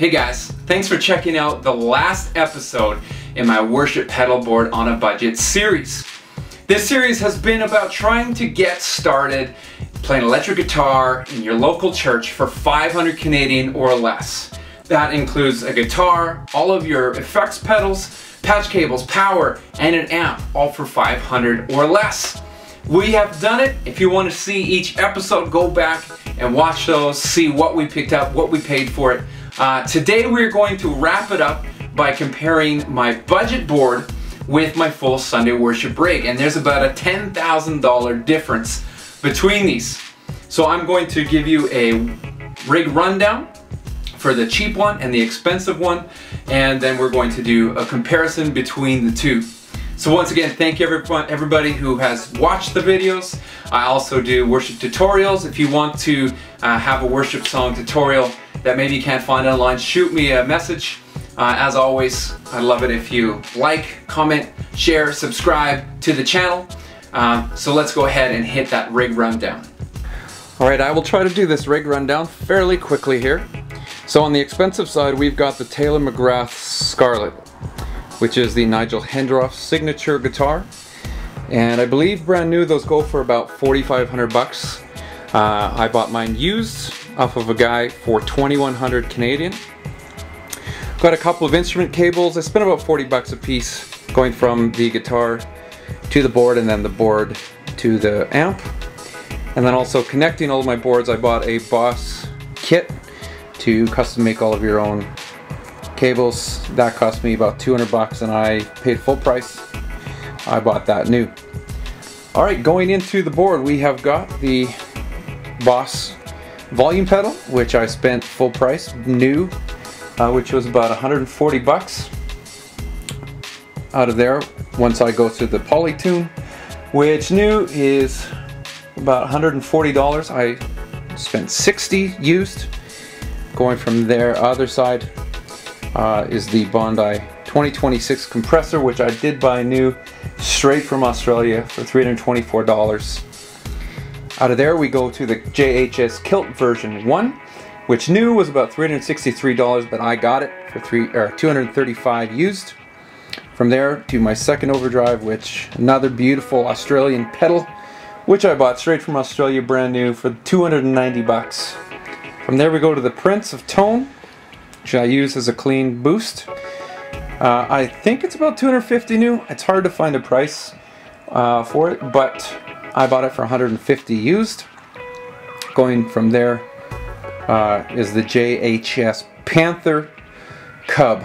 Hey guys, thanks for checking out the last episode in my Worship Pedal Board on a Budget series. This series has been about trying to get started playing electric guitar in your local church for 500 Canadian or less. That includes a guitar, all of your effects pedals, patch cables, power, and an amp, all for 500 or less. We have done it. If you want to see each episode, go back and watch those, see what we picked up, what we paid for it. Today we're going to wrap it up by comparing my budget board with my full Sunday worship rig, and there's about a $10,000 difference between these. So I'm going to give you a rig rundown for the cheap one and the expensive one, and then we're going to do a comparison between the two. So once again, thank you everybody who has watched the videos. I also do worship tutorials. If you want to have a worship song tutorial that maybe you can't find online, shoot me a message. As always, I love it if you like, comment, share, subscribe to the channel. So let's go ahead and hit that rig rundown. All right, I will try to do this rig rundown fairly quickly here. So on the expensive side, we've got the Taylor McGrath Scarlet, which is the Nigel Hendroff signature guitar. And I believe brand new, those go for about 4,500 bucks. I bought mine used off of a guy for 2,100 Canadian. Got a couple of instrument cables. I spent about 40 bucks a piece going from the guitar to the board and then the board to the amp. And then also connecting all of my boards, I bought a Boss kit to custom make all of your own cables. That cost me about 200 bucks and I paid full price. I bought that new. All right, going into the board, we have got the Boss volume pedal, which I spent full price, new, which was about 140 bucks out of there. Once I go through the Polytune, which new is about $140. I spent 60 used. Going from there, other side is the Bondi 2026 compressor, which I did buy new straight from Australia for $324. Out of there we go to the JHS Kilt version 1, which new was about $363, but I got it for $235 used. From there to my second overdrive, which another beautiful Australian pedal, which I bought straight from Australia brand new for 290 bucks. From there we go to the Prince of Tone, which I use as a clean boost. I think it's about 250 new. It's hard to find a price for it, but I bought it for 150 used. Going from there is the JHS Panther Cub,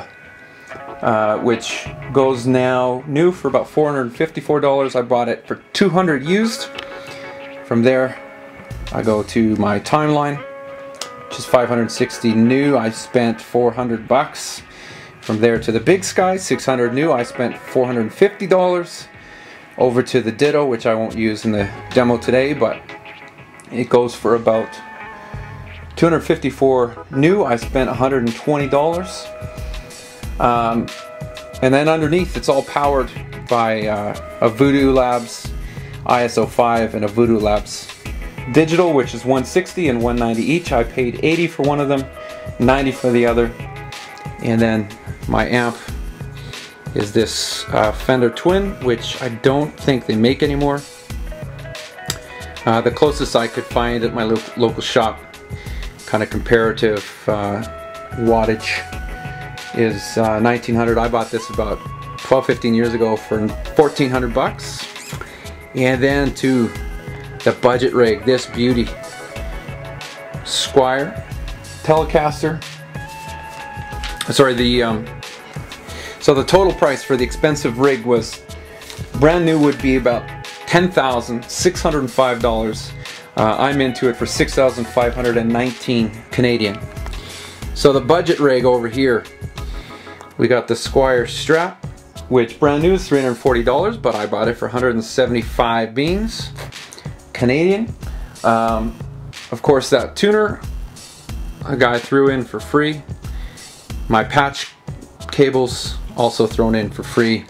which goes now new for about $454. I bought it for 200 used. From there I go to my Timeline, which is 560 new. I spent 400 bucks. From there to the Big Sky, 600 new. I spent $450. Over to the Ditto, which I won't use in the demo today, but it goes for about 254 new. I spent $120. And then underneath, it's all powered by a Voodoo Labs ISO 5 and a Voodoo Labs Digital, which is 160 and 190 each. I paid 80 for one of them, 90 for the other. And then my amp is this Fender Twin, which I don't think they make anymore. The closest I could find at my local shop, kind of comparative wattage, is 1900. I bought this about 12, 15 years ago for 1400 bucks. And then to the budget rig, this beauty, Squire Telecaster. Sorry, So the total price for the expensive rig was brand new would be about $10,605. I'm into it for 6,519 Canadian. So the budget rig over here, we got the Squire Strap, which brand new is $340, but I bought it for 175 beans Canadian. Of course, that tuner a guy threw in for free. My patch cables also thrown in for free,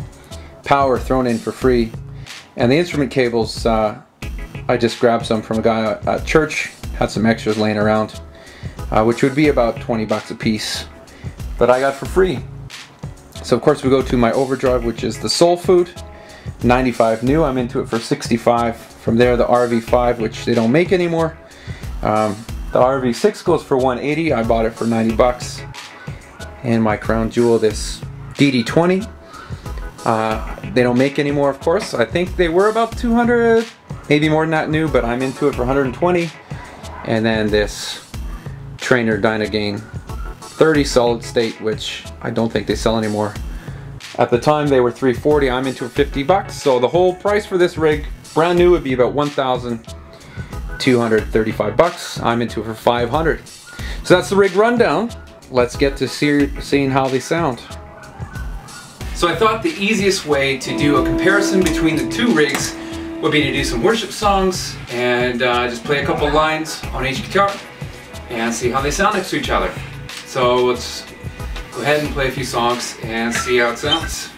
power thrown in for free, and the instrument cables, I just grabbed some from a guy at church, had some extras laying around, which would be about 20 bucks a piece. that I got for free. So of course we go to my overdrive, which is the Soul Food, 95 new. I'm into it for 65. From there, the RV5, which they don't make anymore. The RV6 goes for 180. I bought it for 90 bucks. And my crown jewel, this DD20. They don't make anymore, of course. I think they were about 200, maybe more than that new, but I'm into it for 120. And then this Trainer Dyna-Gang 30 solid state, which I don't think they sell anymore. At the time they were 340, I'm into it for 50 bucks. So the whole price for this rig, brand new, would be about 1,235 bucks. I'm into it for 500. So that's the rig rundown. Let's get to seeing how they sound. So I thought the easiest way to do a comparison between the two rigs would be to do some worship songs and just play a couple lines on each guitar and see how they sound next to each other. So let's go ahead and play a few songs and see how it sounds.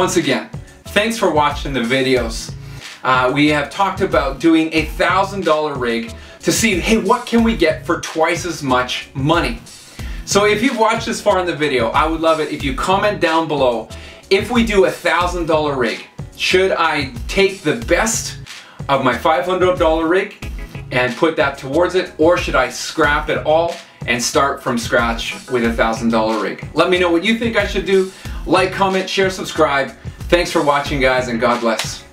Once again, thanks for watching the videos. We have talked about doing a $1,000 rig to see, hey, what can we get for twice as much money? So if you've watched this far in the video, I would love it if you comment down below, if we do a $1,000 rig, should I take the best of my $500 rig and put that towards it, or should I scrap it all and start from scratch with a $1,000 rig? Let me know what you think I should do. Like, comment, share, subscribe. Thanks for watching, guys, and God bless.